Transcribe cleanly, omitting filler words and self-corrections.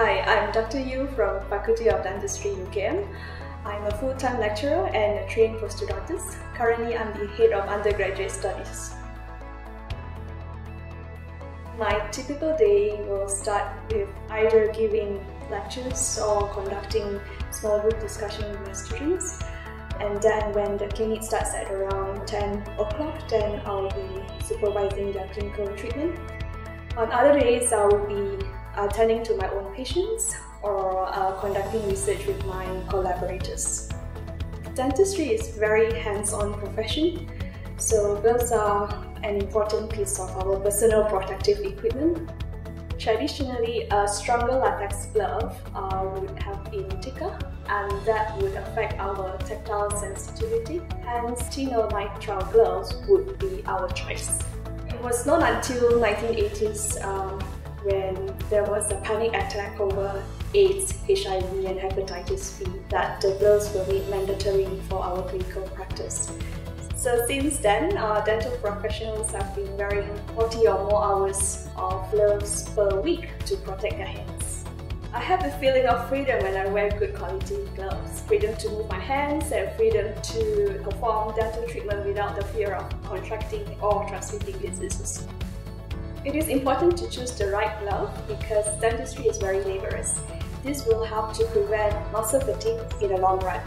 Hi, I'm Dr. Yu from Faculty of Dentistry UKM. I'm a full-time lecturer and a trained prosthodontist. Currently, I'm the head of undergraduate studies. My typical day will start with either giving lectures or conducting small group discussion with my students. And then when the clinic starts at around 10 o'clock, then I'll be supervising their clinical treatment. On other days, I will be attending to my own patients or conducting research with my collaborators. Dentistry is a very hands-on profession, so gloves are an important piece of our personal protective equipment. Traditionally, a stronger latex glove would have been thicker, and that would affect our tactile sensitivity. Hence, titanonitrile gloves would be our choice. It was not until 1980s when there was a panic attack over AIDS, HIV and hepatitis B that the gloves were made mandatory for our clinical practice. So since then, our dental professionals have been wearing 40 or more hours of gloves per week to protect their hands. I have a feeling of freedom when I wear good quality gloves. Freedom to move my hands and freedom to perform dental treatment without the fear of contracting or transmitting diseases. It is important to choose the right glove because dentistry is very laborious. This will help to prevent muscle fatigue in the long run.